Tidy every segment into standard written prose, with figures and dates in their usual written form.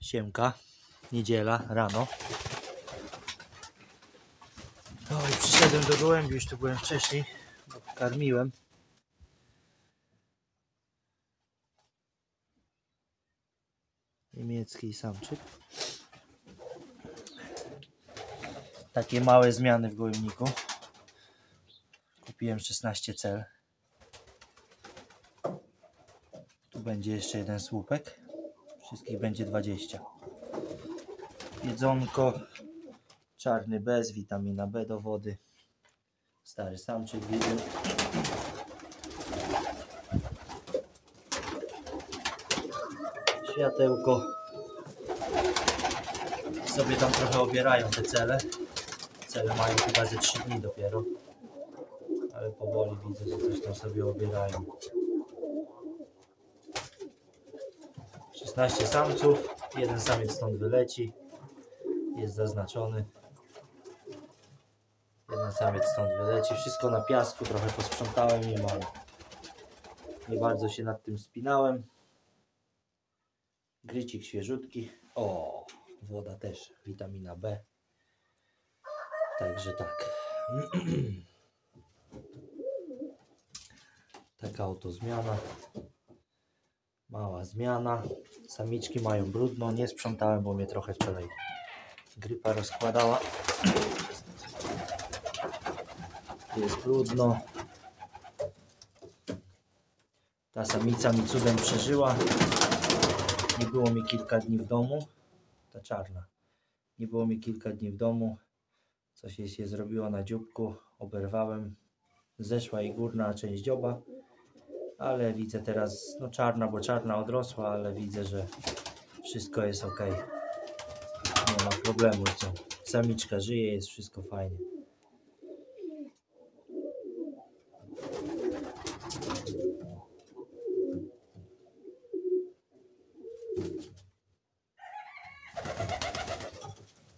Siemka, niedziela, rano. Oj, przyszedłem do gołębi, już tu byłem wcześniej, bo karmiłem. Niemiecki samczyk. Takie małe zmiany w gołębniku. Kupiłem 16 cel. Tu będzie jeszcze jeden słupek. Wszystkich będzie 20. Jedzonko. Czarny bez, witamina B do wody. Stary samczyk widzę. Światełko. Sobie tam trochę obierają te cele. Cele mają chyba ze 3 dni dopiero. Ale powoli widzę, że coś tam sobie obierają. 16 samców. Jeden samiec stąd wyleci. Jest zaznaczony. Jeden samiec stąd wyleci. Wszystko na piasku. Trochę posprzątałem niemal. Nie bardzo się nad tym spinałem. Grycik świeżutki. O, woda też. Witamina B. Także tak. Taka oto zmiana. Mała zmiana. Samiczki mają brudno. Nie sprzątałem, bo mnie trochę wczoraj grypa rozkładała. Jest brudno. Ta samica mi cudem przeżyła. Nie było mi kilka dni w domu. Ta czarna. Nie było mi kilka dni w domu. Coś jej się zrobiło na dzióbku. Oberwałem. Zeszła jej górna część dzioba. Ale widzę teraz, no czarna, bo czarna odrosła, ale widzę, że wszystko jest ok. Nie ma problemu z tym. Samiczka żyje, jest wszystko fajnie.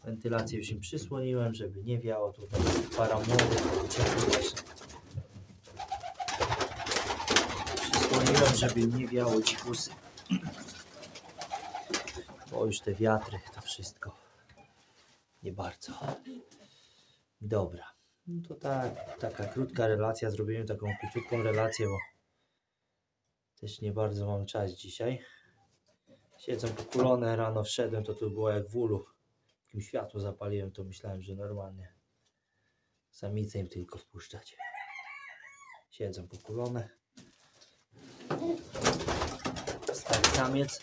Wentylację już im przysłoniłem, żeby nie wiało. Tutaj jest para młodych, żeby nie wiało dzikusy, bo już te wiatry to wszystko nie bardzo. Dobra, no to taka krótka relacja, zrobiłem taką króciutką relację, bo też nie bardzo mam czas dzisiaj. Siedzą pokulone, rano wszedłem, to tu było jak w ulu, jakim światło zapaliłem, to myślałem, że normalnie samice im tylko wpuszczać. Siedzą pokulone. Stary samiec.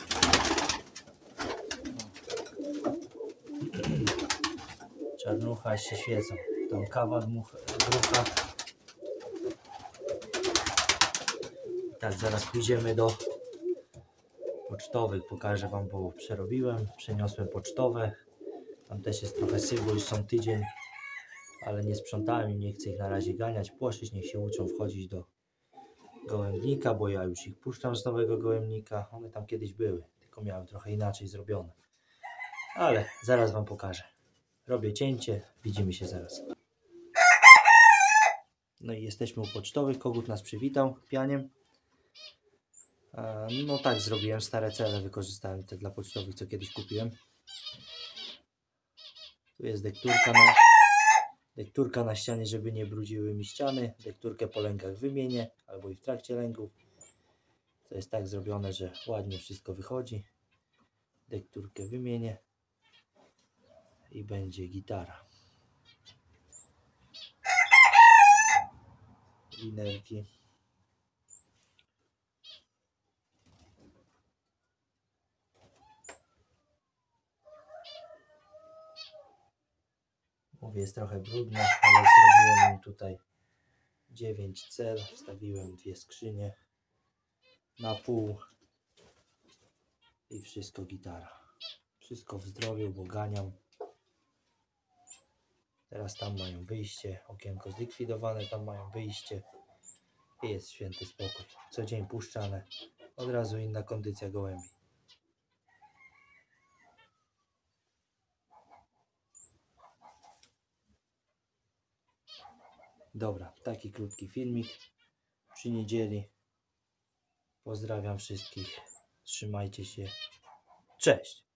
Czarnucha jeszcze świecą. Tam kawa drucha. Tak, zaraz pójdziemy do pocztowych. Pokażę wam, bo przerobiłem. Przeniosłem pocztowe. Tam też jest trochę syfu, już są tydzień. Ale nie sprzątałem i nie chcę ich na razie ganiać, płoszyć. Niech się uczą wchodzić do gołębnika, bo ja już ich puszczam z nowego gołębnika. One tam kiedyś były, tylko miałem trochę inaczej zrobione. Ale zaraz wam pokażę. Robię cięcie, widzimy się zaraz. No i jesteśmy u pocztowych, kogut nas przywitał pianiem. No tak zrobiłem, stare cele wykorzystałem, te dla pocztowych, co kiedyś kupiłem. Tu jest dekturka na ścianie, żeby nie brudziły mi ściany. Dekturkę po lęgach wymienię, albo i w trakcie lęgów. To jest tak zrobione, że ładnie wszystko wychodzi. Dekturkę wymienię i będzie gitara. Linerki. Mówię, jest trochę brudna, ale zrobiłem tutaj 9 cel, wstawiłem 2 skrzynie na pół i wszystko gitara. Wszystko w zdrowiu, bo ganiam. Teraz tam mają wyjście, okienko zlikwidowane, tam mają wyjście i jest święty spokój. Co dzień puszczane, od razu inna kondycja gołębi. Dobra, taki krótki filmik przy niedzieli. Pozdrawiam wszystkich. Trzymajcie się. Cześć!